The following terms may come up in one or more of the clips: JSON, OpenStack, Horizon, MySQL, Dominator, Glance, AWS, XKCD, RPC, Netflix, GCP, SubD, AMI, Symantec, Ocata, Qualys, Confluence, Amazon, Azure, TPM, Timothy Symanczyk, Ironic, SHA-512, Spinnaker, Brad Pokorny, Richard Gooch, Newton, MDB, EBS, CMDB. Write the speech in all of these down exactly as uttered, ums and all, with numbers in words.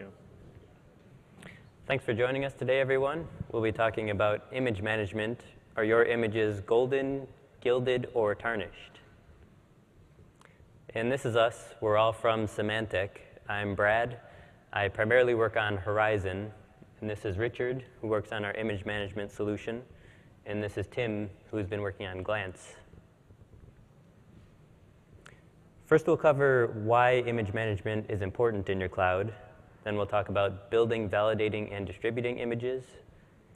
Yeah. Thanks for joining us today, everyone. We'll be talking about image management. Are your images golden, gilded, or tarnished? And this is us. We're all from Symantec. I'm Brad. I primarily work on Horizon. And this is Richard, who works on our image management solution. And this is Tim, who's been working on Glance. First, we'll cover why image management is important in your cloud. Then we'll talk about building, validating, and distributing images,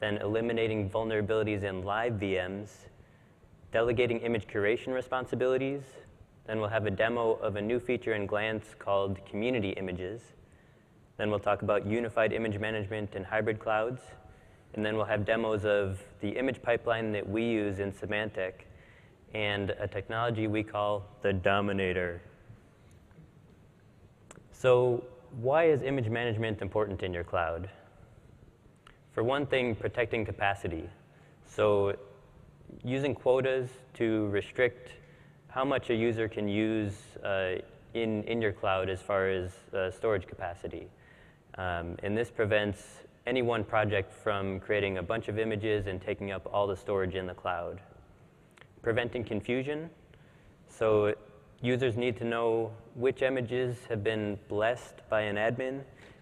then eliminating vulnerabilities in live V Ms, delegating image curation responsibilities, then we'll have a demo of a new feature in Glance called community images, then we'll talk about unified image management in hybrid clouds, and then we'll have demos of the image pipeline that we use in Symantec and a technology we call the Dominator. So, why is image management important in your cloud? For one thing, protecting capacity. So using quotas to restrict how much a user can use uh, in, in your cloud as far as uh, storage capacity. Um, and this prevents any one project from creating a bunch of images and taking up all the storage in the cloud. Preventing confusion. So users need to know which images have been blessed by an admin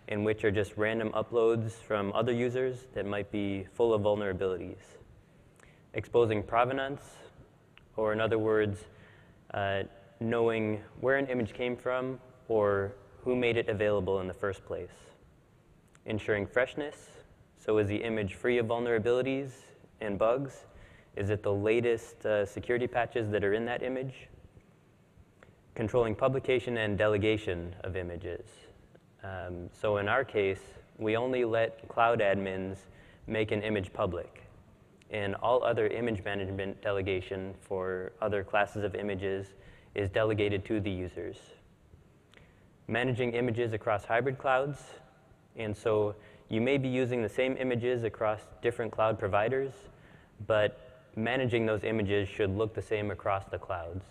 and which are just random uploads from other users that might be full of vulnerabilities. Exposing provenance, or in other words, uh, knowing where an image came from or who made it available in the first place. Ensuring freshness, so is the image free of vulnerabilities and bugs? Is it the latest uh, security patches that are in that image? Controlling publication and delegation of images. Um, so in our case, we only let cloud admins make an image public. And all other image management delegation for other classes of images is delegated to the users. Managing images across hybrid clouds. And so you may be using the same images across different cloud providers, but managing those images should look the same across the clouds.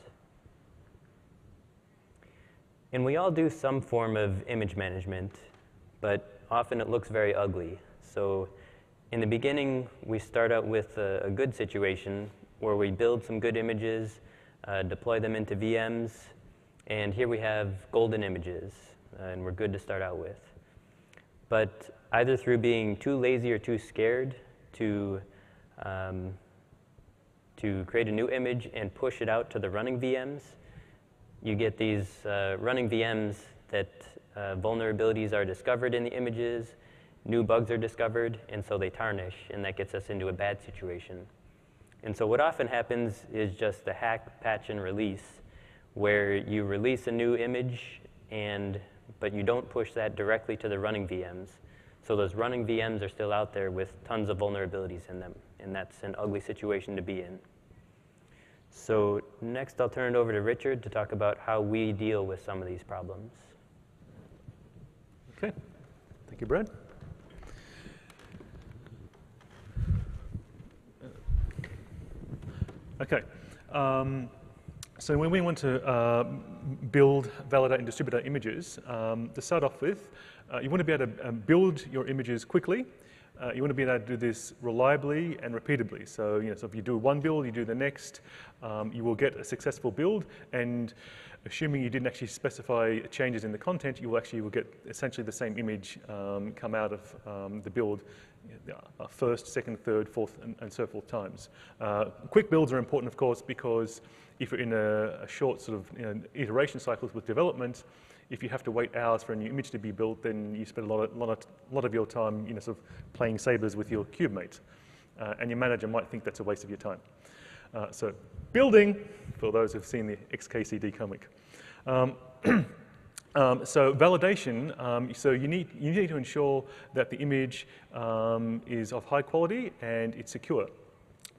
And we all do some form of image management, but often it looks very ugly. So in the beginning, we start out with a, a good situation where we build some good images, uh, deploy them into V Ms, and here we have golden images, uh, and we're good to start out with. But either through being too lazy or too scared to, um, to create a new image and push it out to the running V Ms, you get these uh, running V Ms that uh, vulnerabilities are discovered in the images, new bugs are discovered, and so they tarnish, and that gets us into a bad situation. And so what often happens is just the hack, patch, and release, where you release a new image, and but you don't push that directly to the running V Ms. So those running V Ms are still out there with tons of vulnerabilities in them, and that's an ugly situation to be in. So next, I'll turn it over to Richard to talk about how we deal with some of these problems. OK. Thank you, Brad. OK. Um, so when we want to uh, build, validate, and distribute our images, um, to start off with, uh, you want to be able to build your images quickly. Uh, you want to be able to do this reliably and repeatably. So, you know, so if you do one build, you do the next, um, you will get a successful build. And assuming you didn't actually specify changes in the content, you will actually you will get essentially the same image um, come out of um, the build uh, first, second, third, fourth, and, and so forth times. Uh, quick builds are important, of course, because if you're in a, a short sort of you know, iteration cycles with development, if you have to wait hours for a new image to be built, then you spend a lot of, lot of, lot of your time you know, sort of playing sabers with your cube mates. Uh, and your manager might think that's a waste of your time. Uh, so building, for those who've seen the X K C D comic. Um, um, so validation, um, so you need, you need to ensure that the image um, is of high quality and it's secure.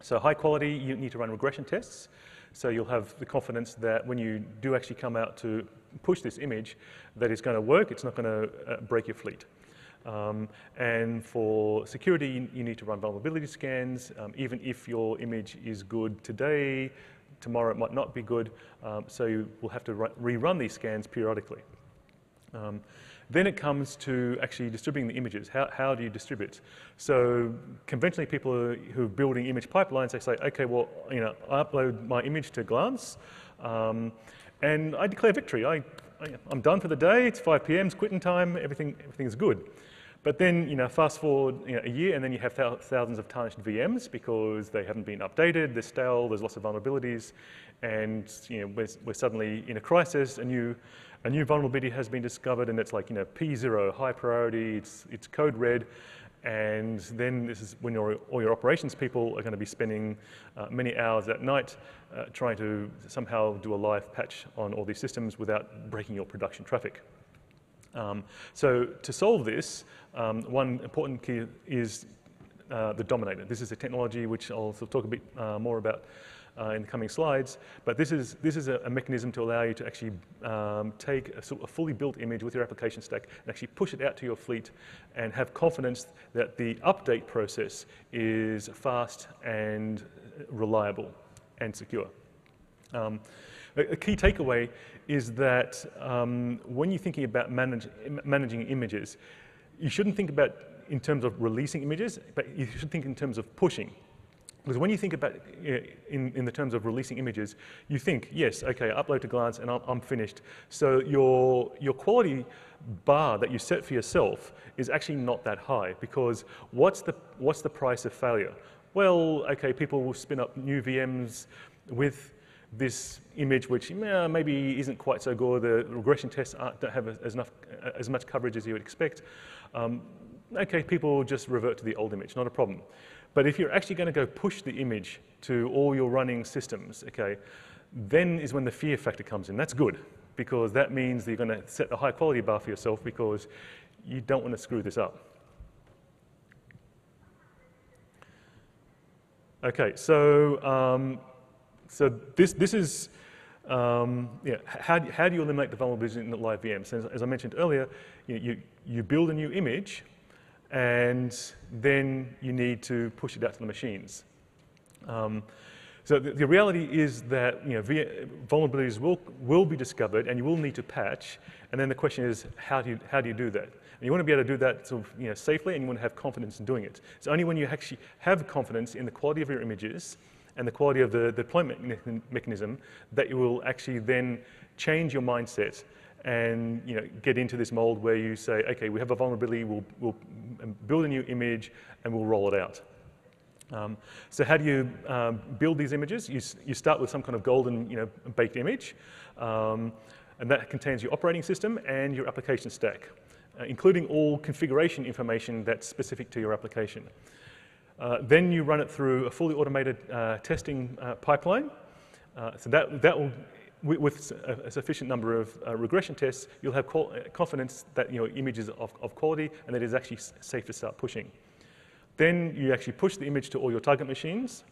So high quality, you need to run regression tests. So you'll have the confidence that when you do actually come out to push this image, that it's going to work, it's not going to uh, break your fleet. Um, and for security, you, you need to run vulnerability scans. Um, even if your image is good today, tomorrow it might not be good. Um, so you will have to rerun these scans periodically. Um, then it comes to actually distributing the images. How, how do you distribute? So conventionally, people who are building image pipelines, they say, okay, well, you know, I upload my image to Glance, um, and I declare victory. I, I, I'm done for the day. It's five p m, it's quitting time. Everything, everything is good. But then, you know, fast forward you know, a year, and then you have th thousands of tarnished V Ms because they haven't been updated, they're stale, there's lots of vulnerabilities, and you know, we're, we're suddenly in a crisis. A new, a new vulnerability has been discovered, and it's like you know P zero, high priority. It's it's code red, and then this is when your, all your operations people are going to be spending uh, many hours at night uh, trying to somehow do a live patch on all these systems without breaking your production traffic. Um, so to solve this, um, one important key is uh, the Dominator. This is a technology which I'll sort of talk a bit uh, more about uh, in the coming slides. But this is this is a, a mechanism to allow you to actually um, take a, sort of a fully built image with your application stack and actually push it out to your fleet, and have confidence that the update process is fast and reliable and secure. Um, A key takeaway is that um, when you're thinking about manage, managing images, you shouldn't think about in terms of releasing images, but you should think in terms of pushing. Because when you think about in, in the terms of releasing images, you think, yes, okay, upload to Glance and I'm, I'm finished. So your, your quality bar that you set for yourself is actually not that high, because what's the, what's the price of failure? Well, okay, people will spin up new V Ms with this image, which maybe isn't quite so good. The regression tests aren't, don't have as, enough, as much coverage as you would expect. Um, okay, people just revert to the old image, not a problem. But if you're actually going to go push the image to all your running systems, okay, then is when the fear factor comes in. That's good, because that means that you're going to set the high quality bar for yourself, because you don't want to screw this up. Okay, so. Um, So this, this is, um, yeah, how, how do you eliminate the vulnerabilities in the live V Ms? As, as I mentioned earlier, you, you, you build a new image, and then you need to push it out to the machines. Um, so the, the reality is that you know, vulnerabilities will, will be discovered, and you will need to patch. And then the question is, how do you, how do you do that? And you want to be able to do that sort of, you know, safely, and you want to have confidence in doing it. It's only when you actually have confidence in the quality of your images and the quality of the deployment mechanism that you will actually then change your mindset and you know, get into this mold where you say, okay, we have a vulnerability, we'll, we'll build a new image and we'll roll it out. Um, so how do you um, build these images? You, you start with some kind of golden you know, baked image, um, and that contains your operating system and your application stack, uh, including all configuration information that's specific to your application. Uh, then you run it through a fully automated uh, testing uh, pipeline. Uh, so that, that will, with, with a, a sufficient number of uh, regression tests, you'll have confidence that your image is of, of quality and that it is actually safe to start pushing. Then you actually push the image to all your target machines.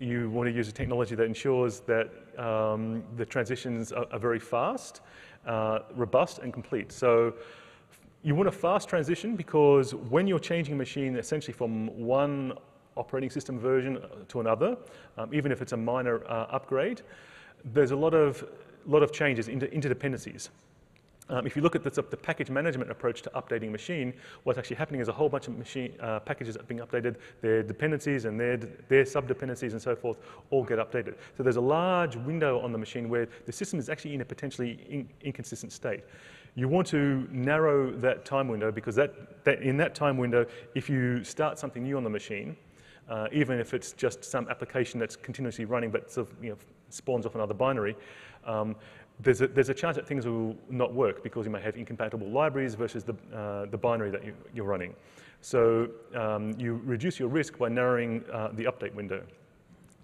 You want to use a technology that ensures that um, the transitions are, are very fast, uh, robust, and complete. So, you want a fast transition, because when you're changing a machine essentially from one operating system version to another, um, even if it's a minor uh, upgrade, there's a lot of, lot of changes, inter interdependencies. Um, if you look at the, the package management approach to updating a machine, what's actually happening is a whole bunch of machine uh, packages that are being updated, their dependencies and their, their sub-dependencies and so forth all get updated. So there's a large window on the machine where the system is actually in a potentially in, inconsistent state. You want to narrow that time window, because that, that in that time window, if you start something new on the machine, uh, even if it's just some application that's continuously running but sort of, you know, spawns off another binary, um, there's, a, there's a chance that things will not work, because you may have incompatible libraries versus the, uh, the binary that you, you're running. So um, you reduce your risk by narrowing uh, the update window.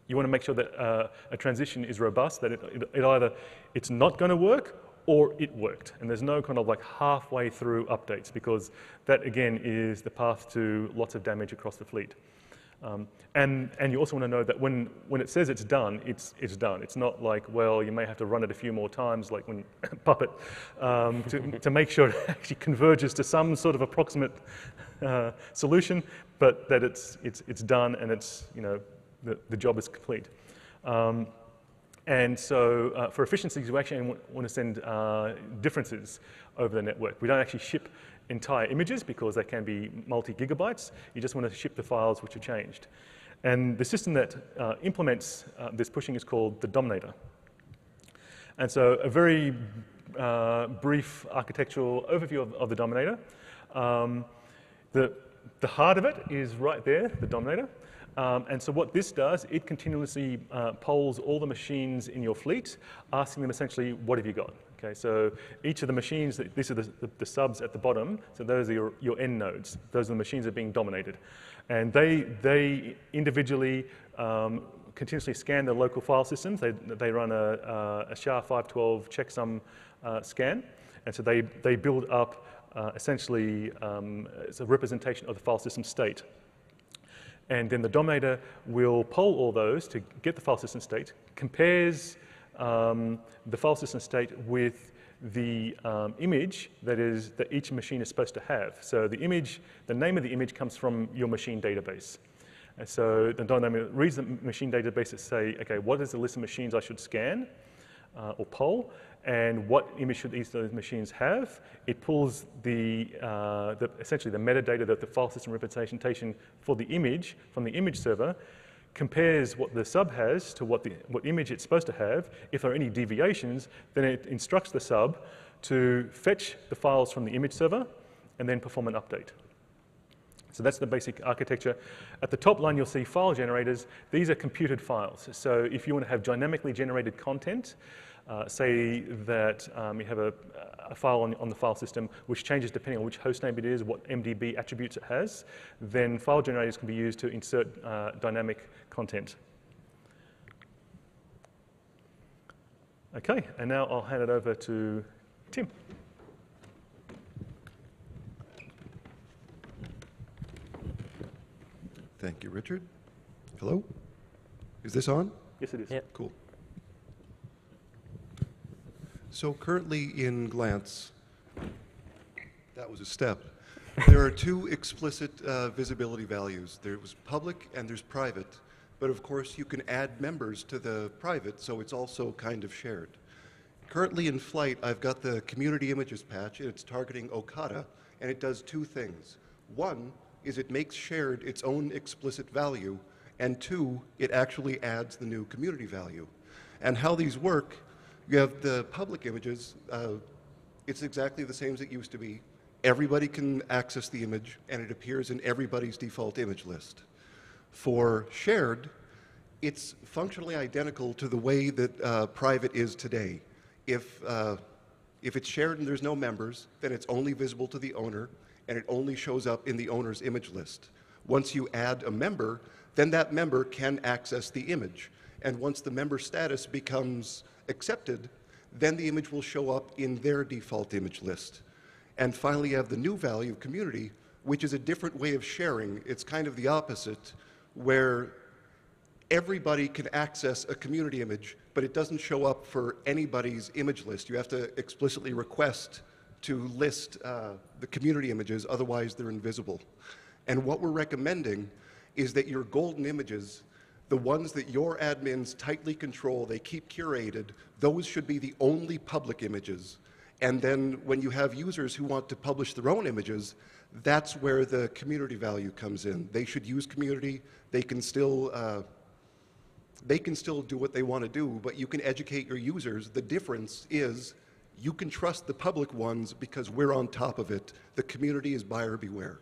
You want to make sure that uh, a transition is robust, that it, it, it either it's not going to work or it worked. And there's no kind of like halfway through updates, because that, again, is the path to lots of damage across the fleet. Um, and, and you also want to know that when, when it says it's done, it's, it's done. It's not like, well, you may have to run it a few more times, like when Puppet, um, to, to make sure it actually converges to some sort of approximate uh, solution, but that it's, it's, it's done and it's, you know, the, the job is complete. Um, And so uh, for efficiencies, we actually want to send uh, differences over the network. We don't actually ship entire images because they can be multi-gigabytes. You just want to ship the files which are changed. And the system that uh, implements uh, this pushing is called the Dominator. And so a very uh, brief architectural overview of, of the Dominator. Um, the, the heart of it is right there, the Dominator. Um, and so what this does, it continuously uh, polls all the machines in your fleet, asking them essentially, what have you got? Okay, so each of the machines, these are the, the, the subs at the bottom, so those are your, your end nodes. Those are the machines that are being dominated. And they, they individually um, continuously scan their local file systems. They, they run a, a S H A five twelve checksum uh, scan. And so they, they build up uh, essentially um, it's a representation of the file system state. And then the Dominator will poll all those to get the file system state, compares um, the file system state with the um, image that is that each machine is supposed to have. So the image, the name of the image comes from your machine database. And so the Dominator reads the machine database to say, okay, what is the list of machines I should scan uh, or poll, and what image should each of those machines have? It pulls the, uh, the essentially the metadata that the file system representation for the image from the image server, compares what the sub has to what the what image it's supposed to have. If there are any deviations, then it instructs the sub to fetch the files from the image server and then perform an update. So that's the basic architecture. At the top line, you'll see file generators. These are computed files. So if you want to have dynamically generated content, Uh, say that um, you have a, a file on, on the file system which changes depending on which host name it is, what M D B attributes it has, then file generators can be used to insert uh, dynamic content. Okay, and now I'll hand it over to Tim. Thank you, Richard. Hello? Is this on? Yes, it is. Yep. Cool. So currently in Glance, that was a step, there are two explicit uh, visibility values. There's public and there's private, but of course you can add members to the private, so it's also kind of shared. Currently in flight, I've got the community images patch, and it's targeting Ocata, and it does two things. One is it makes shared its own explicit value, and two, it actually adds the new community value. And how these work, you have the public images, uh, it's exactly the same as it used to be. Everybody can access the image, and it appears in everybody's default image list. For shared, it's functionally identical to the way that uh, private is today. If, uh, if it's shared and there's no members, then it's only visible to the owner, and it only shows up in the owner's image list. Once you add a member, then that member can access the image. And once the member status becomes accepted, then the image will show up in their default image list. And finally, you have the new value of community, which is a different way of sharing. It's kind of the opposite, where everybody can access a community image, but it doesn't show up for anybody's image list. You have to explicitly request to list uh, the community images, otherwise they're invisible. And what we're recommending is that your golden images, the ones that your admins tightly control, they keep curated, those should be the only public images. And then when you have users who want to publish their own images, that's where the community value comes in. They should use community. They can still, uh, they can still do what they want to do, but you can educate your users. The difference is you can trust the public ones because we're on top of it. The community is buyer beware.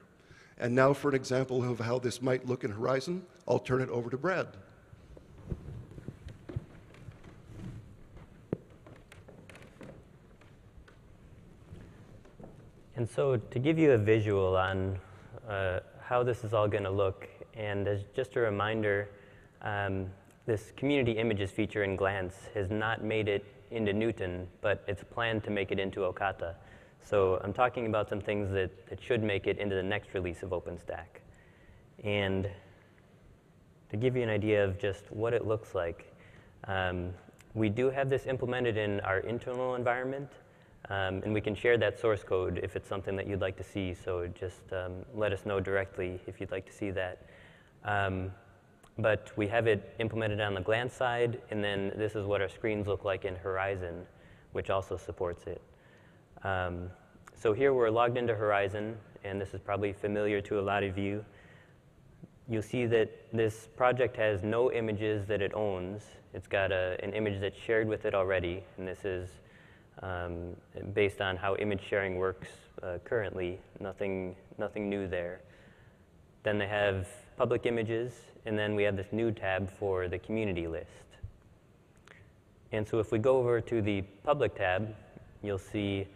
And now for an example of how this might look in Horizon, I'll turn it over to Brad. And so to give you a visual on uh, how this is all going to look, and as just a reminder, um, this community images feature in Glance has not made it into Newton, but it's planned to make it into Ocata. So I'm talking about some things that, that should make it into the next release of OpenStack. And to give you an idea of just what it looks like, um, we do have this implemented in our internal environment, um, and we can share that source code if it's something that you'd like to see. So just um, let us know directly if you'd like to see that. Um, But we have it implemented on the Glance side, and then this is what our screens look like in Horizon, which also supports it. Um, so here we're logged into Horizon, and this is probably familiar to a lot of you. You'll see that this project has no images that it owns. It's got a, an image that's shared with it already, and this is um, based on how image sharing works uh, currently. Nothing, nothing new there. Then they have public images, and then we have this new tab for the community list. And so if we go over to the public tab, you'll see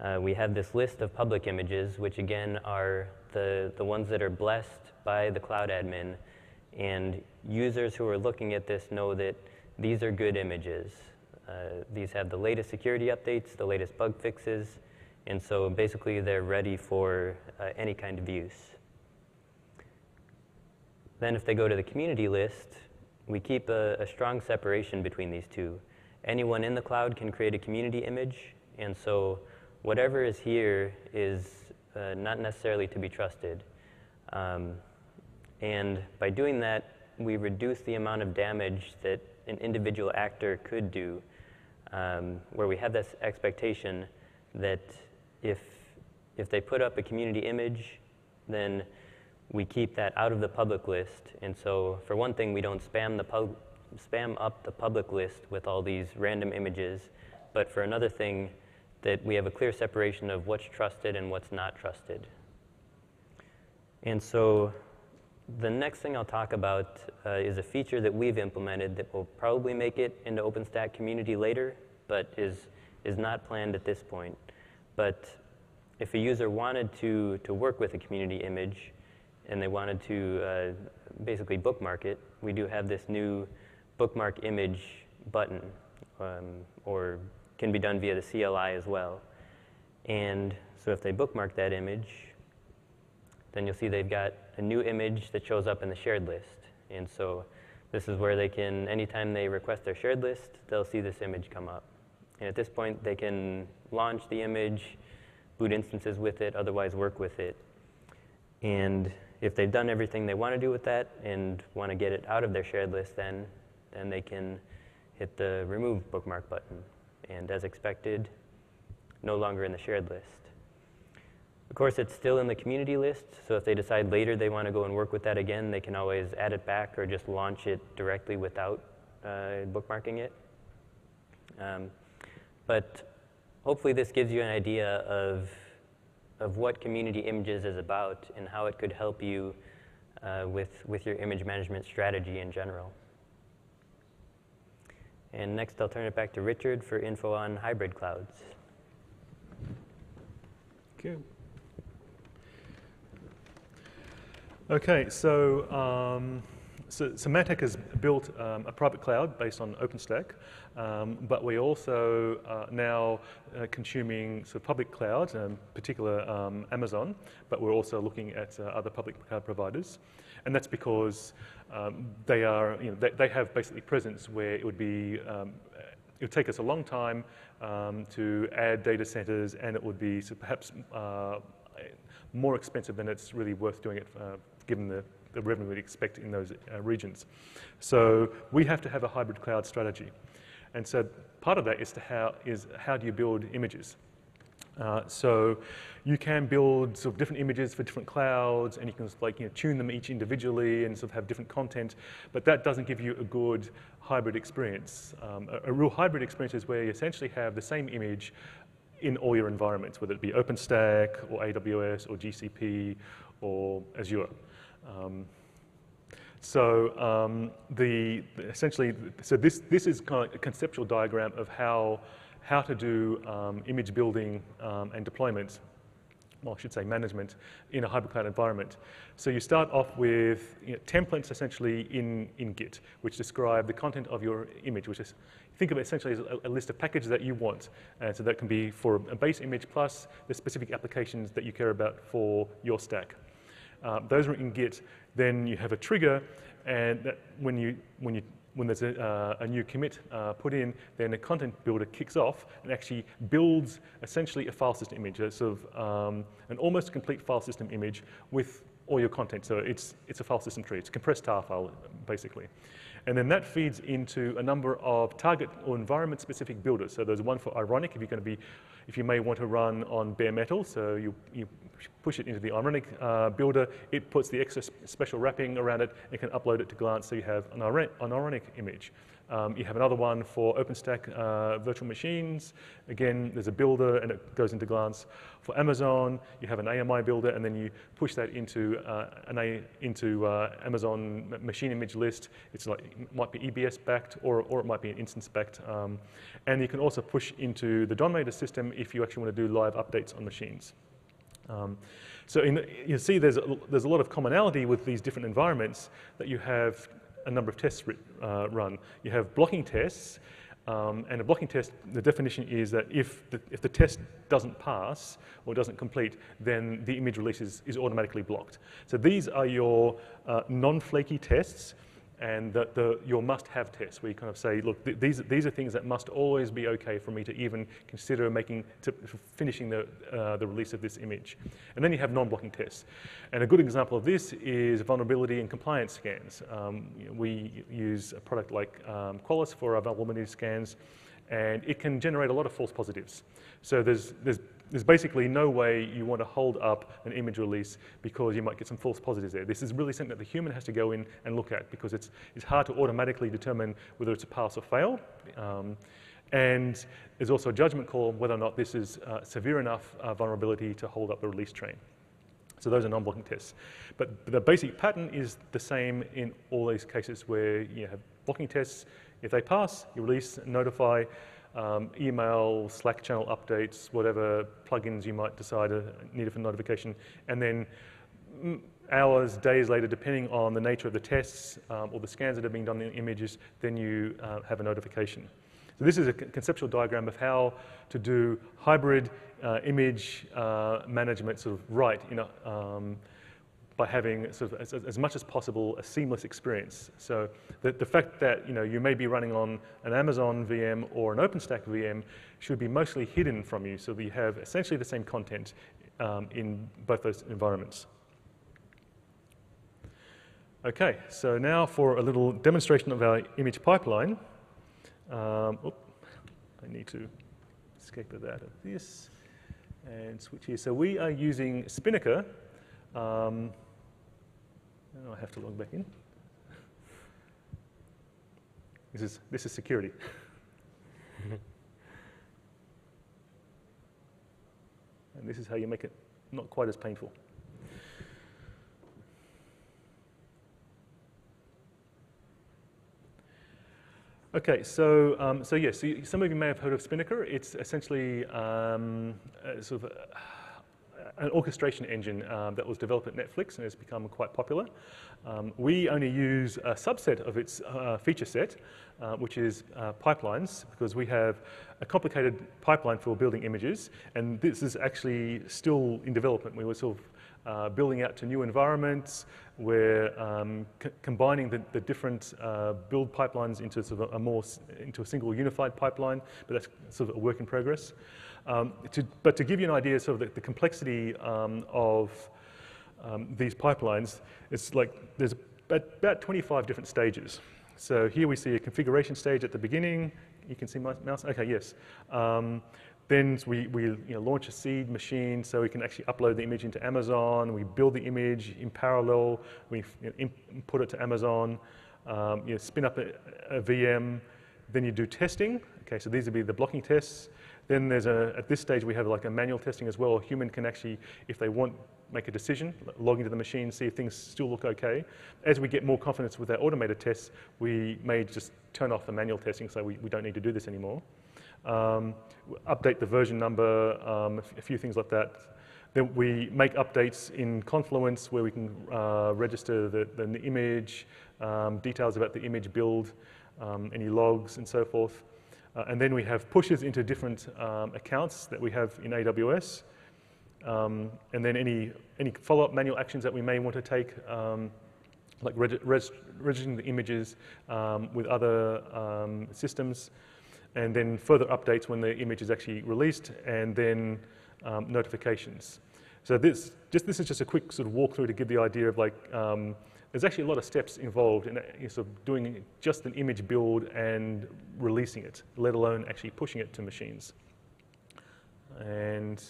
uh, we have this list of public images, which again are the, the ones that are blessed by the cloud admin. And users who are looking at this know that these are good images. Uh, these have the latest security updates, the latest bug fixes, and so basically they're ready for uh, any kind of use. Then if they go to the community list, we keep a, a strong separation between these two. Anyone in the cloud can create a community image, and so whatever is here is uh, not necessarily to be trusted. Um, and by doing that, we reduce the amount of damage that an individual actor could do, um, where we have this expectation that if, if they put up a community image, then we keep that out of the public list. And so for one thing, we don't spam, the pub, spam up the public list with all these random images. But for another thing, that we have a clear separation of what's trusted and what's not trusted. And so the next thing I'll talk about uh, is a feature that we've implemented that will probably make it into OpenStack community later, but is, is not planned at this point. But if a user wanted to, to work with a community image, and they wanted to uh, basically bookmark it, we do have this new bookmark image button, um, or can be done via the C L I as well. And so if they bookmark that image, then you'll see they've got a new image that shows up in the shared list. And so this is where they can, anytime they request their shared list, they'll see this image come up. And at this point, they can launch the image, boot instances with it, otherwise work with it. And if they've done everything they want to do with that and want to get it out of their shared list, then, then they can hit the remove bookmark button. And as expected, no longer in the shared list. Of course, it's still in the community list, so if they decide later they want to go and work with that again, they can always add it back or just launch it directly without uh, bookmarking it. Um, but hopefully this gives you an idea of, of what community images is about and how it could help you uh, with, with your image management strategy in general. And next, I'll turn it back to Richard for info on hybrid clouds. Okay. Okay, so, um, so Symantec has built um, a private cloud based on OpenStack, um, but we also are now uh, consuming sort of public clouds, in particular um, Amazon, but we're also looking at uh, other public cloud providers. And that's because um, they are, you know, they, they have basically presence where it would be, um, it would take us a long time um, to add data centers, and it would be so perhaps uh, more expensive than it's really worth doing it uh, given the, the revenue we'd expect in those uh, regions. So we have to have a hybrid cloud strategy. And so part of that is to how, is how do you build images? Uh, so you can build sort of different images for different clouds, and you can like, you know, tune them each individually and sort of have different content, but that doesn't give you a good hybrid experience. Um, a, a real hybrid experience is where you essentially have the same image in all your environments, whether it be OpenStack or A W S or G C P or Azure. Um, so um, the, essentially, so this, this is kind of like a conceptual diagram of how, how to do um, image building um, and deployment, well, I should say management, in a hybrid cloud environment. So you start off with, you know, templates essentially in, in Git, which describe the content of your image, which is, think of it essentially as a, a list of packages that you want. And so that can be for a base image plus the specific applications that you care about for your stack. Uh, those are in Git. Then you have a trigger, and that when you when you when there's a, uh, a new commit uh, put in, then the content builder kicks off and actually builds essentially a file system image, a sort of um, an almost complete file system image with all your content. So it's, it's a file system tree. It's a compressed tar file, basically. And then that feeds into a number of target or environment-specific builders. So there's one for Ironic, if you're going to be, if you may want to run on bare metal. So you, you push it into the Ironic uh, builder. It puts the extra special wrapping around it and can upload it to Glance, so you have an Ironic image. Um, you have another one for OpenStack uh, virtual machines. Again, there's a builder, and it goes into Glance. For Amazon, you have an A M I builder, and then you push that into uh, an A, into uh, Amazon machine image list. It's like it might be E B S backed, or or it might be an instance backed. Um, and you can also push into the Dominator system if you actually want to do live updates on machines. Um, so in, you see, there's a, there's a lot of commonality with these different environments that you have. A number of tests uh, run. You have blocking tests, um, and a blocking test, the definition is that if the, if the test doesn't pass or doesn't complete, then the image release is, is automatically blocked. So these are your uh, non-flaky tests, and the, the, your must-have tests, where you kind of say, look, th these, these are things that must always be okay for me to even consider making, to finishing the, uh, the release of this image. And then you have non-blocking tests. And a good example of this is vulnerability and compliance scans. Um, you know, we use a product like um, Qualys for our vulnerability scans, and it can generate a lot of false positives. So there's, there's There's basically no way you want to hold up an image release because you might get some false positives there. This is really something that the human has to go in and look at, because it's, it's hard to automatically determine whether it's a pass or fail. Um, and there's also a judgment call whether or not this is uh, severe enough uh, vulnerability to hold up the release train. So those are non-blocking tests. But the basic pattern is the same in all these cases where you have blocking tests. If they pass, you release, notify. Um, email, Slack channel updates, whatever plugins you might decide are needed for notification. And then hours, days later, depending on the nature of the tests um, or the scans that are being done in images, then you uh, have a notification. So this is a conceptual diagram of how to do hybrid uh, image uh, management sort of right in a, um, by having sort of as, as much as possible a seamless experience. So the, the fact that you know you may be running on an Amazon V M or an OpenStack V M should be mostly hidden from you, so that you have essentially the same content um, in both those environments. Okay, so now for a little demonstration of our image pipeline. Um, oops, I need to escape out of this and switch here. So we are using Spinnaker. Um, I have to log back in. This is, this is security. And this is how you make it not quite as painful. Okay, so um, so yes, yeah, so some of you may have heard of Spinnaker. It's essentially um, sort of a, an orchestration engine um, that was developed at Netflix and has become quite popular. Um, we only use a subset of its uh, feature set, uh, which is uh, pipelines, because we have a complicated pipeline for building images, and this is actually still in development. We were sort of uh, building out to new environments. We're um, combining the, the different uh, build pipelines into sort of a more into a single unified pipeline, but that's sort of a work in progress. Um, to, but to give you an idea sort of the, the complexity um, of um, these pipelines, it's like there's about twenty-five different stages. So here we see a configuration stage at the beginning. You can see my mouse? Okay, yes. Um, then we, we you know, launch a seed machine so we can actually upload the image into Amazon. We build the image in parallel. We input it to Amazon. Um, you know, spin up a, a V M. Then you do testing. Okay, so these would be the blocking tests. Then there's a, at this stage, we have like a manual testing as well. A human can actually, if they want, make a decision, log into the machine, see if things still look okay. As we get more confidence with our automated tests, we may just turn off the manual testing, so we, we don't need to do this anymore. Um, update the version number, um, a few things like that. Then we make updates in Confluence where we can uh, register the, the image, um, details about the image build, um, any logs and so forth. Uh, and then we have pushes into different um, accounts that we have in A W S, um, and then any, any follow-up manual actions that we may want to take, um, like reg reg registering the images um, with other um, systems, and then further updates when the image is actually released, and then um, notifications. So this, just this is just a quick sort of walkthrough to give the idea of like, um, there's actually a lot of steps involved in uh, sort of doing just an image build and releasing it, let alone actually pushing it to machines. And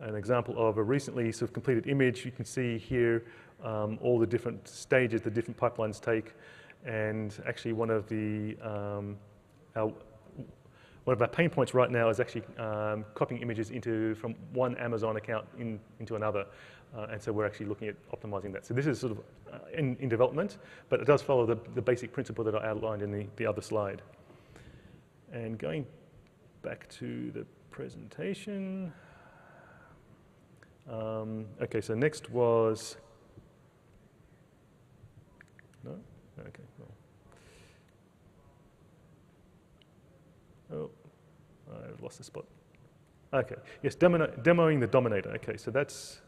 an example of a recently sort of completed image, you can see here um, all the different stages the different pipelines take. And actually one of the, um, our, one of our pain points right now is actually um, copying images into, from one Amazon account in, into another. Uh, and so we're actually looking at optimizing that. So this is sort of uh, in, in development, but it does follow the, the basic principle that I outlined in the, the other slide. And going back to the presentation. Um, okay, so next was, no? Okay, well, oh, I've lost the spot. Okay, yes, demo, demoing the Dominator. Okay, so that's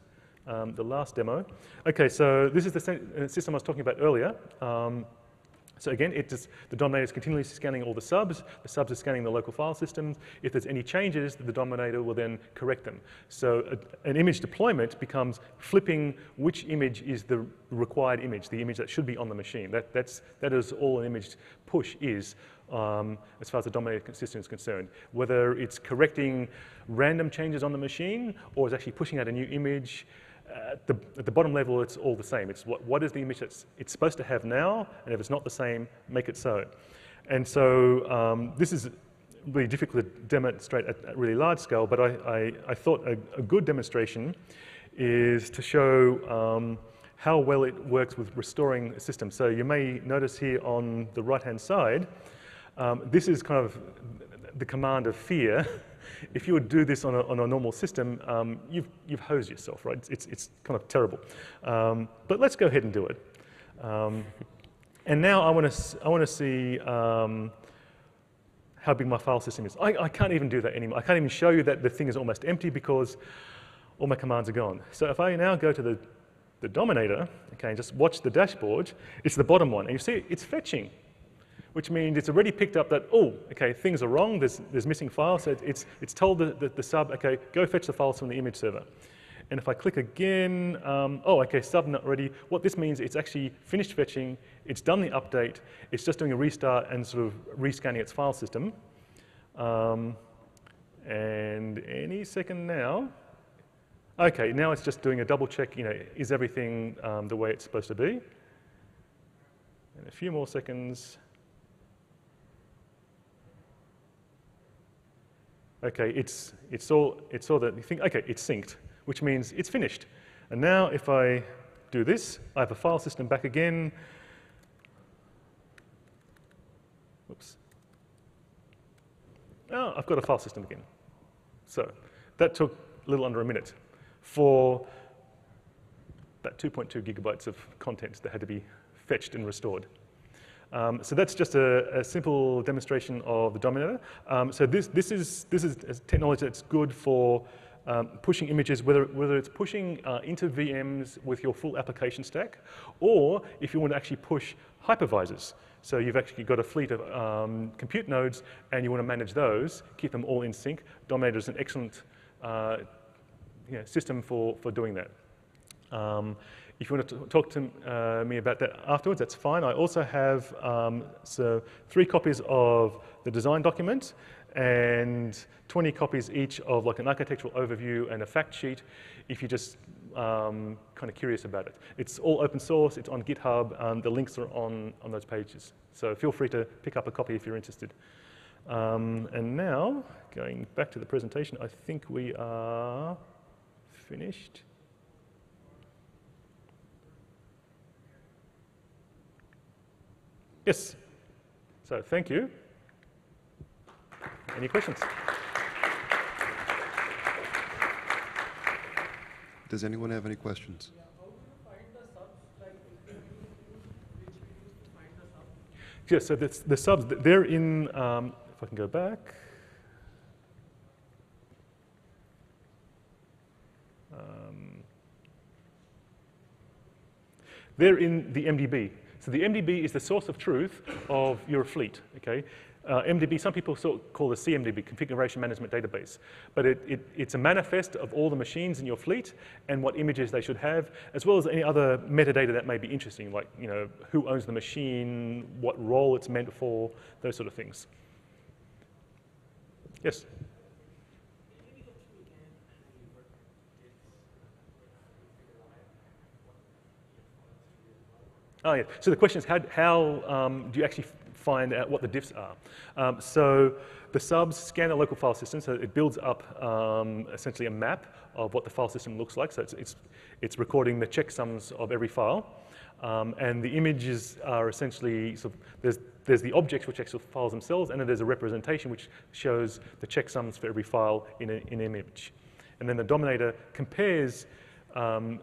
um, the last demo. Okay, so this is the system I was talking about earlier. Um, So again, it just, the Dominator is continually scanning all the subs. The subs are scanning the local file systems. If there's any changes, the Dominator will then correct them. So a, an image deployment becomes flipping which image is the required image, the image that should be on the machine. That, that's, that is all an image push is, um, as far as the Dominator system is concerned. Whether it's correcting random changes on the machine or is actually pushing out a new image, At the, at the bottom level, it's all the same. It's what, what is the image that's it's supposed to have now, and if it's not the same, make it so. And so um, this is really difficult to demonstrate at, at really large scale, but I, I, I thought a, a good demonstration is to show um, how well it works with restoring a system. So you may notice here on the right-hand side, um, this is kind of the command of fear. If you would do this on a, on a normal system, um, you've, you've hosed yourself, right? It's, it's kind of terrible. Um, but let's go ahead and do it. Um, and now I want to I want to see um, how big my file system is. I, I can't even do that anymore. I can't even show you that the thing is almost empty because all my commands are gone. So if I now go to the, the Dominator, okay, and just watch the dashboard, it's the bottom one. And you see it's fetching, which means it's already picked up that, oh, okay, things are wrong, there's, there's missing files, so it's, it's told the, the, the sub, okay, go fetch the files from the image server. And if I click again, um, oh, okay, sub not ready, what this means, it's actually finished fetching, it's done the update, it's just doing a restart and sort of rescanning its file system. Um, and any second now, okay, now it's just doing a double check, you know, is everything um, the way it's supposed to be? And a few more seconds. Okay, it's it's all it's all the thing. Okay, it's synced, which means it's finished. And now, if I do this, I have a file system back again. Oops. Oh, I've got a file system again. So that took a little under a minute for about two point two gigabytes of content that had to be fetched and restored. Um, so that's just a, a simple demonstration of the Dominator. Um, so this, this, is, this is a technology that's good for um, pushing images, whether, whether it's pushing uh, into V Ms with your full application stack, or if you want to actually push hypervisors. So you've actually got a fleet of um, compute nodes, and you want to manage those, keep them all in sync. Dominator is an excellent uh, you know, system for, for doing that. Um, If you want to talk to uh, me about that afterwards, that's fine. I also have um, so three copies of the design document and twenty copies each of like an architectural overview and a fact sheet if you're just um, kind of curious about it. It's all open source. It's on GitHub. Um, the links are on, on those pages. So feel free to pick up a copy if you're interested. Um, and now, going back to the presentation, I think we are finished. Yes, so thank you. Any questions? Does anyone have any questions? Yeah, how do you find the subs? Like, which way do you find the subs? Yes, so that's the subs, they're in, um, if I can go back. Um, they're in the M D B. So the M D B is the source of truth of your fleet, okay? Uh, M D B, some people sort of call the C M D B, Configuration Management Database, but it, it, it's a manifest of all the machines in your fleet and what images they should have, as well as any other metadata that may be interesting, like you know who owns the machine, what role it's meant for, those sort of things. Yes. Oh yeah. So the question is, how, how um, do you actually find out what the diffs are? Um, so the subs scan a local file system, so it builds up um, essentially a map of what the file system looks like. So it's it's, it's recording the checksums of every file, um, and the images are essentially sort of, there's there's the objects which actually files themselves, and then there's a representation which shows the checksums for every file in an in image, and then the Dominator compares. Um,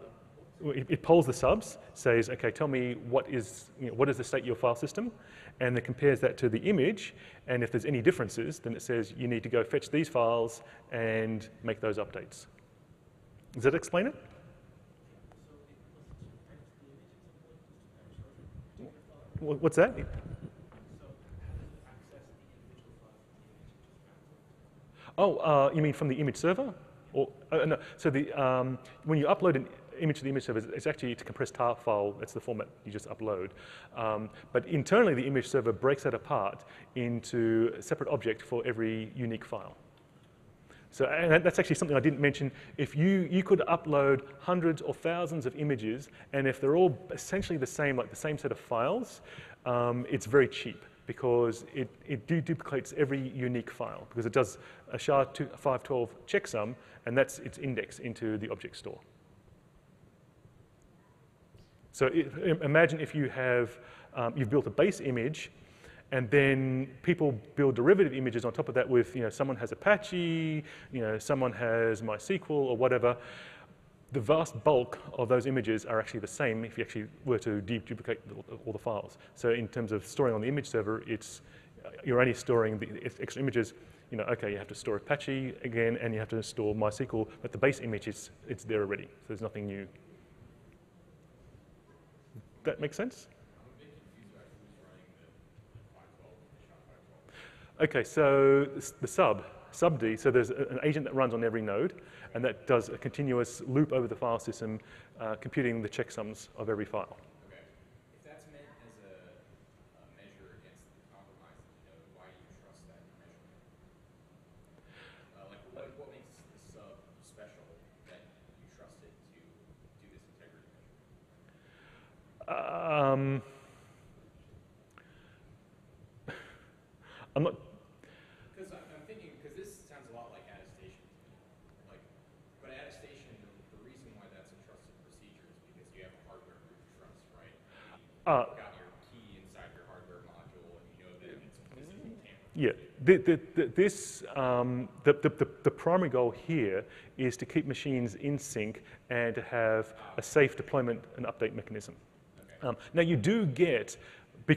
It polls the subs, says, okay, tell me what is, you know, what is the state of your file system, and it compares that to the image, and if there's any differences, then it says you need to go fetch these files and make those updates. Does that explain it? What's that? Oh, uh, you mean from the image server? Or, uh, no. So the, um, when you upload an image to the image server, it's actually it's a compressed tar file. That's the format you just upload. Um, but internally, the image server breaks that apart into a separate object for every unique file. So and that's actually something I didn't mention. If you, you could upload hundreds or thousands of images, and if they're all essentially the same, like the same set of files, um, it's very cheap because it, it duplicates every unique file because it does a S H A five twelve checksum, and that's its index into the object store. So it, imagine if you have, um, you've built a base image, and then people build derivative images on top of that with, you know, someone has Apache, you know, someone has MySQL or whatever. The vast bulk of those images are actually the same if you actually were to duplicate all the files. So in terms of storing on the image server, it's, you're only storing the extra images. You know, okay, you have to store Apache again, and you have to store MySQL, but the base image is it's there already. So there's nothing new. That make sense? Okay, so the sub, SubD, so there's an agent that runs on every node, and that does a continuous loop over the file system, uh, computing the checksums of every file. Okay. If that's meant as a, a measure against the compromise of the node, why do you trust that measurement? Uh, like, what, what makes the sub special that you trust it to do this integrity measurement? Um, I'm not. Because I'm, I'm thinking, because this sounds a lot like attestation to me. Like, but attestation, the, the reason why that's a trusted procedure is because you have a hardware proof of trust, right? You uh, got your key inside your hardware module, and you know that it's physically tampered. Yeah. The, the, the, this, um, the, the, the, the primary goal here is to keep machines in sync and to have a safe deployment and update mechanism. Um, now you do get,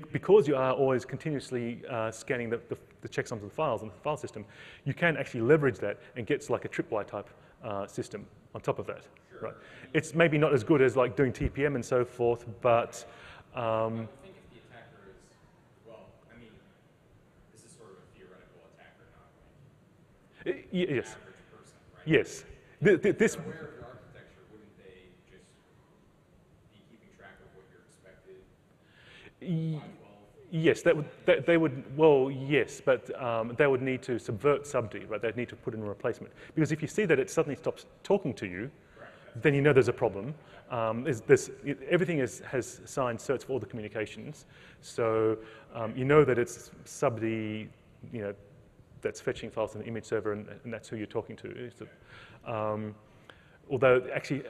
because you are always continuously uh, scanning the, the, the checksums of the files in the file system, you can actually leverage that and get like a tripwire type uh, system on top of that. Sure. Right? It's maybe not as good as like doing T P M and so forth, but. Um, I think if the attacker is, well, I mean, this is sort of a theoretical attack or not, right? It, yes. An average person, right? Yes. The, the, this. Yes, that would, that, they would, well, yes, but um, they would need to subvert SubD, right? They'd need to put in a replacement. Because if you see that it suddenly stops talking to you, then you know there's a problem. Um, there's, there's, it, everything is, has signed certs for all the communications. So um, you know that it's SubD, you know, that's fetching files from the image server, and, and that's who you're talking to. A, um, although, actually,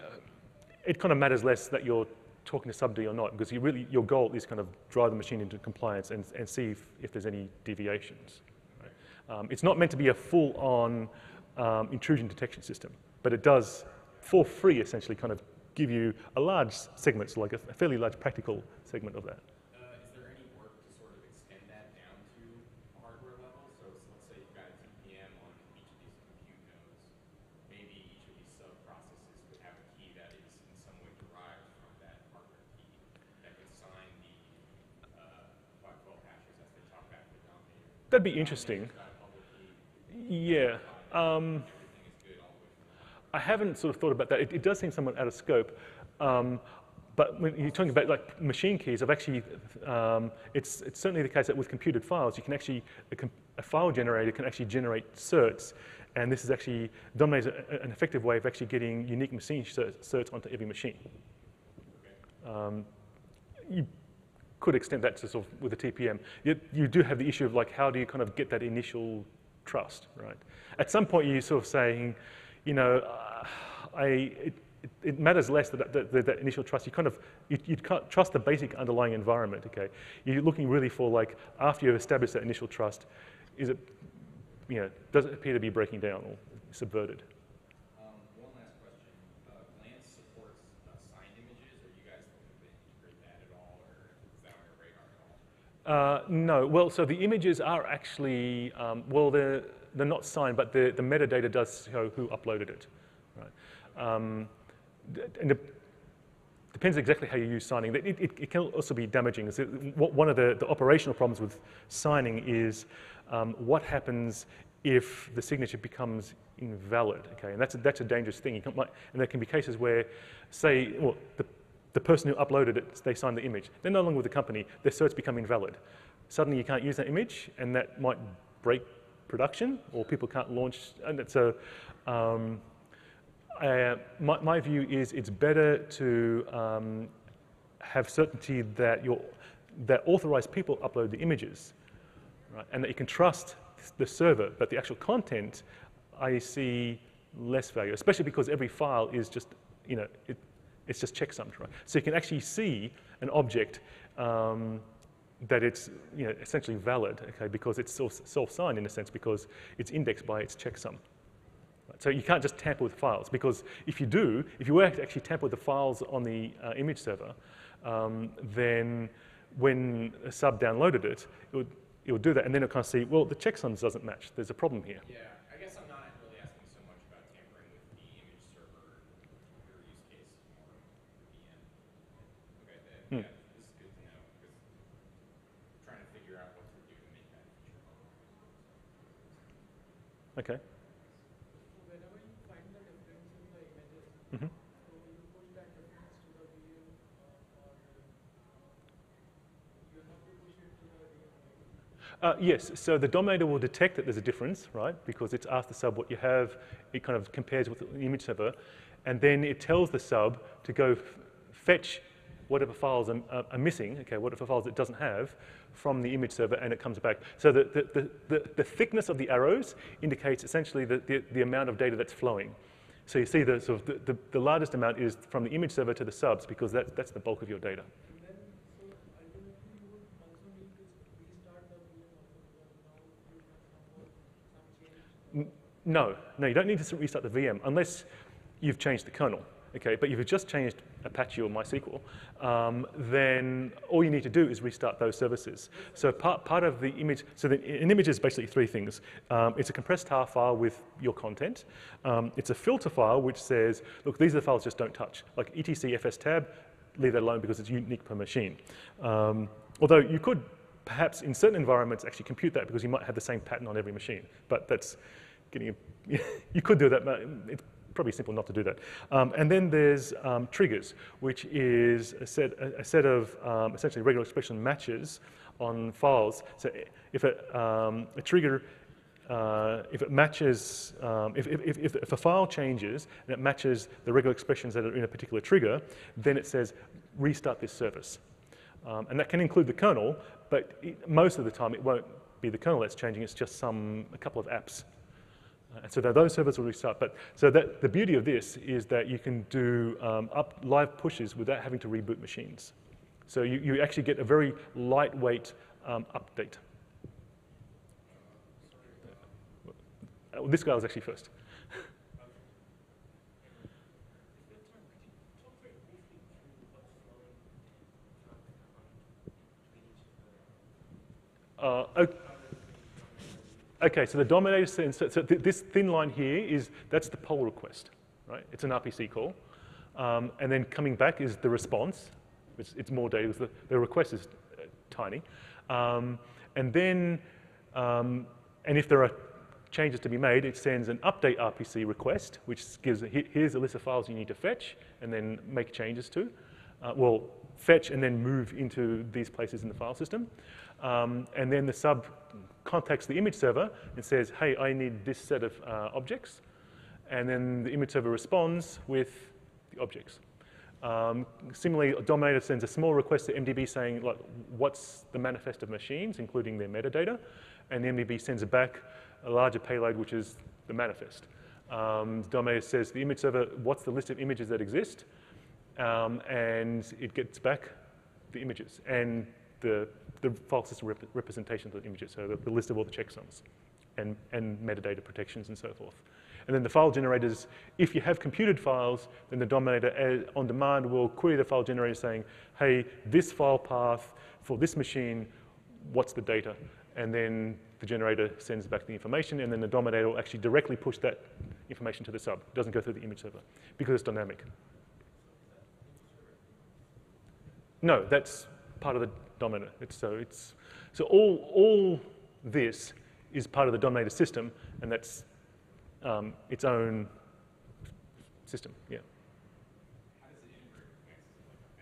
it kind of matters less that you're talking to SubD or not, because you really, your goal is kind of drive the machine into compliance and, and see if, if there's any deviations. Right? Um, it's not meant to be a full-on um, intrusion detection system, but it does, for free, essentially, kind of give you a large segment, so like a, a fairly large practical segment of that. Uh, is there any work to sort of extend that down to hardware level? So, so let's say you've got a T P M on each of these compute nodes. Maybe each of these sub-processes would have a key that is in some way derived. Sign the That'd be interesting. Yeah. Um, I haven't sort of thought about that. It, it does seem somewhat out of scope. Um, but when you're talking about like machine keys, I've actually, um, it's, it's certainly the case that with computed files, you can actually, a, com a file generator can actually generate certs. And this is actually, Dominator is an effective way of actually getting unique machine certs onto every machine. Um, you could extend that to sort of with a T P M. You, you do have the issue of like, how do you kind of get that initial trust, right? At some point, you're sort of saying, you know, uh, I, it, it matters less that, that, that, that initial trust. You kind of, you, you can't trust the basic underlying environment, okay? You're looking really for like, after you've established that initial trust, is it, you know, does it appear to be breaking down or subverted? Um, one last question. Uh, Glance supports uh, signed images. Are you guys looking to integrate that at all, or is that on your radar at all? Uh, no. Well, so the images are actually, um, well, they're, they're not signed, but the, the metadata does show who uploaded it, right? Um, and it depends exactly how you use signing. It, it, it can also be damaging. So one of the, the operational problems with signing is um, what happens if the signature becomes invalid, okay? And that's a, that's a dangerous thing. You can't, like, and there can be cases where, say, well, the, the person who uploaded it, they signed the image. They're no longer with the company. Their certs become invalid. Suddenly, you can't use that image, and that might break production, or people can't launch. And so um, uh, my, my view is it's better to um, have certainty that, your, that authorized people upload the images, right? And that you can trust the server, but the actual content, I see less value, especially because every file is just, you know, it, it's just checksums, right? So you can actually see an object um, that it's, you know, essentially valid, okay, because it's self-signed in a sense because it's indexed by its checksum. Right? So you can't just tamper with files because if you do, if you were to actually tamper with the files on the uh, image server, um, then when a sub downloaded it, it would, it would do that, and then it kind of see, well, the checksums doesn't match. There's a problem here. Yeah, I guess I'm not really asking so much about tampering with the image server, your use case, more the end. Okay, that, mm. yeah. Okay. So whenever you find the difference in the images, mm-hmm. so you push that difference to the V M, uh, or you have to push it to the V M. Uh, yes. So the Dominator will detect that there's a difference, right? Because it's asked the sub what you have. It kind of compares with the image server, and then it tells the sub to go f fetch whatever files are, uh, are missing, okay, whatever files it doesn't have, from the image server, and it comes back. So the, the, the, the thickness of the arrows indicates essentially the, the, the amount of data that's flowing. So you see the, sort of the, the, the largest amount is from the image server to the subs, because that, that's the bulk of your data. No, no, you don't need to restart the V M unless you've changed the kernel. Okay, but if you've just changed Apache or MySQL, um, then all you need to do is restart those services. So part, part of the image, so the, an image is basically three things. Um, it's a compressed tar file with your content. Um, it's a filter file which says, look, these are the files just don't touch. Like E T C F S tab, leave that alone because it's unique per machine. Um, although you could perhaps in certain environments actually compute that because you might have the same pattern on every machine. But that's getting, a, you could do that, but it's probably simple not to do that. Um, and then there's um, triggers, which is a set, a, a set of um, essentially regular expression matches on files. So if a, um, a trigger, uh, if it matches, um, if, if, if, if a file changes and it matches the regular expressions that are in a particular trigger, then it says restart this service. Um, and that can include the kernel, but it, most of the time it won't be the kernel that's changing, it's just some, a couple of apps. And so those servers will restart. But so that, the beauty of this is that you can do um, up live pushes without having to reboot machines. So you, you actually get a very lightweight um, update. Uh, this guy was actually first. uh, okay. Okay, so the Dominator, so th this thin line here is, that's the poll request, right? It's an R P C call. Um, and then coming back is the response. It's, it's more data, because the, the request is uh, tiny. Um, and then Um, and if there are changes to be made, it sends an update R P C request, which gives, here's a list of files you need to fetch and then make changes to. Uh, well, fetch and then move into these places in the file system. Um, and then the sub contacts the image server and says, hey, I need this set of uh, objects. And then the image server responds with the objects. Um, similarly, Dominator sends a small request to M D B saying, like, what's the manifest of machines, including their metadata? And the M D B sends back a larger payload, which is the manifest. Um, Dominator says, the image server, what's the list of images that exist? Um, and it gets back the images and the, the file system rep representations of the images, so the, the list of all the checksums and, and metadata protections and so forth. And then the file generators, if you have computed files, then the Dominator on demand will query the file generator saying, hey, this file path for this machine, what's the data? And then the generator sends back the information, and then the Dominator will actually directly push that information to the sub. It doesn't go through the image server because it's dynamic. No, that's part of the Dominator. It's, so it's, so all, all this is part of the Dominator system, and that's Um, its own system, yeah. How does it invert access to,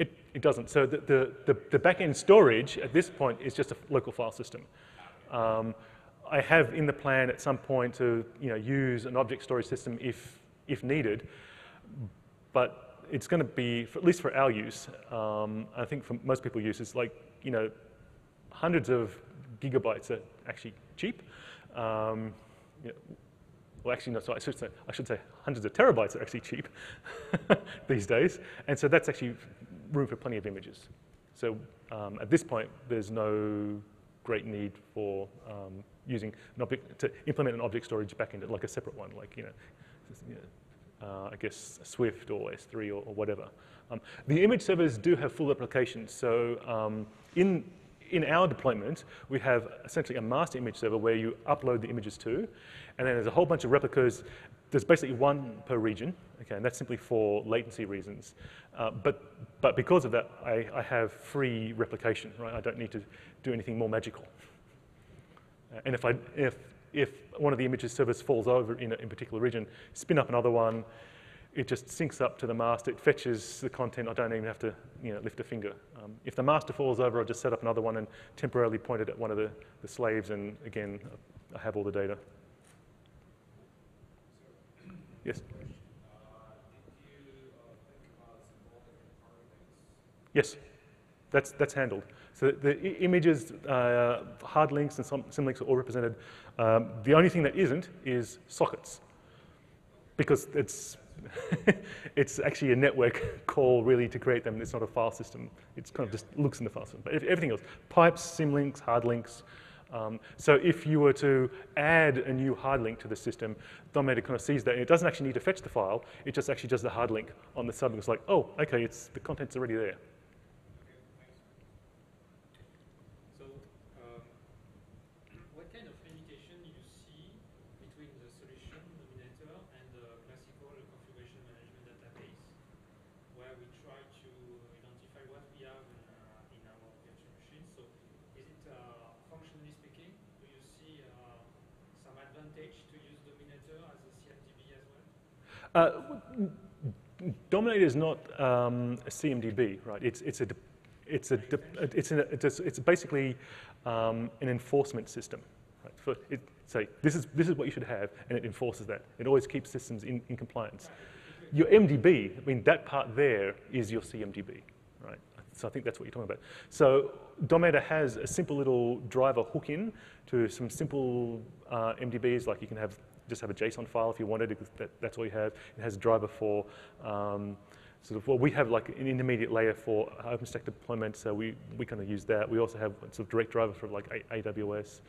like, a backend? It doesn't. So the, the, the, the backend storage at this point is just a local file system. Um, I have in the plan at some point to you know, use an object storage system if, if needed, but it's going to be, for, at least for our use, um, I think for most people's use, it's like you know, hundreds of gigabytes are actually cheap. Um, you know, well, actually, no, so I should say, I should say hundreds of terabytes are actually cheap these days. And so that's actually room for plenty of images. So um, at this point, there's no great need for um, using an object, to implement an object storage backend, like a separate one, like, you know, you know uh, I guess Swift or S three or, or whatever. Um, the image servers do have full applications. So um, in In our deployment, we have essentially a master image server where you upload the images to, and then there's a whole bunch of replicas. There's basically one per region, okay, and that's simply for latency reasons. Uh, but, but because of that, I, I have free replication, right? I don't need to do anything more magical. Uh, and if, I, if, if one of the image servers falls over in a in particular region, spin up another one, it just syncs up to the master. It fetches the content. I don't even have to you know, lift a finger. Um, if the master falls over, I'll just set up another one and temporarily point it at one of the, the slaves, and again, I have all the data. Yes? Uh, did you uh, think about symbolic hard links? Yes, that's, that's handled. So the, the images, uh, hard links and some symlinks are all represented. Um, the only thing that isn't is sockets, because it's, it's actually a network call, really, to create them. It's not a file system. It's kind of just looks in the file system. But everything else, pipes, symlinks, hard links. Um, so if you were to add a new hard link to the system, Dominator kind of sees that. And it doesn't actually need to fetch the file. It just actually does the hard link on the sub. It's like, oh, OK, it's, the content's already there. Uh, Dominator is not um, a C M D B, right? It's it's a it's a it's an, it's, a, it's basically um, an enforcement system. Right? For it, so this is this is what you should have, and it enforces that. It always keeps systems in, in compliance. Your M D B, I mean, that part there is your C M D B, right? So I think that's what you're talking about. So Dominator has a simple little driver hook in to some simple uh, M D Bs, like you can have. Just have a JSON file if you wanted, because that, that's all you have. It has a driver for um, sort of, well, we have like an intermediate layer for OpenStack deployment, so we, we kind of use that. We also have sort of direct driver for like A W S.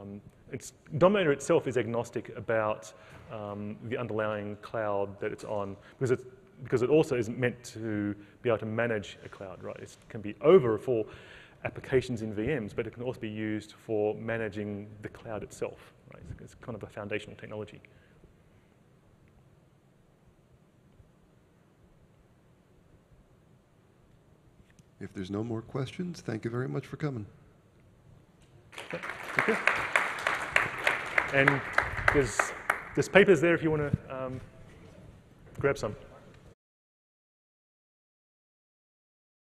Um, it's, Dominator itself is agnostic about um, the underlying cloud that it's on, because, it's, because it also isn't meant to be able to manage a cloud, right? It can be over for applications in V Ms, but it can also be used for managing the cloud itself. Right. It's kind of a foundational technology. If there's no more questions, thank you very much for coming. Okay. Thank you. And there's, there's papers there if you want to um, grab some.